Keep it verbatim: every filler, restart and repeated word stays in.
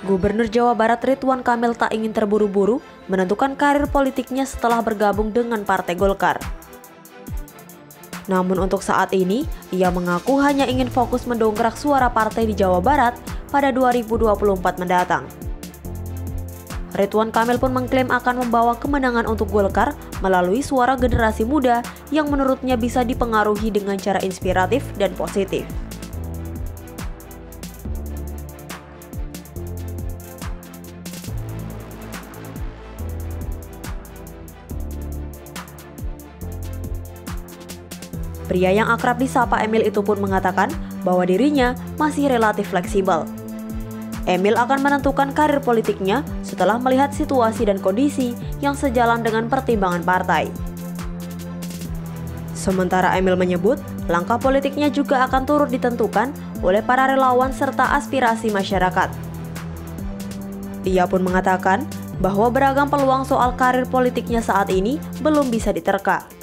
Gubernur Jawa Barat Ridwan Kamil tak ingin terburu-buru menentukan karir politiknya setelah bergabung dengan Partai Golkar. Namun untuk saat ini, ia mengaku hanya ingin fokus mendongkrak suara partai di Jawa Barat pada dua ribu dua puluh empat mendatang. Ridwan Kamil pun mengklaim akan membawa kemenangan untuk Golkar melalui suara generasi muda yang menurutnya bisa dipengaruhi dengan cara inspiratif dan positif. Pria yang akrab disapa Emil itu pun mengatakan bahwa dirinya masih relatif fleksibel. Emil akan menentukan karir politiknya setelah melihat situasi dan kondisi yang sejalan dengan pertimbangan partai. Sementara Emil menyebut, langkah politiknya juga akan turut ditentukan oleh para relawan serta aspirasi masyarakat. Ia pun mengatakan bahwa beragam peluang soal karir politiknya saat ini belum bisa diterka.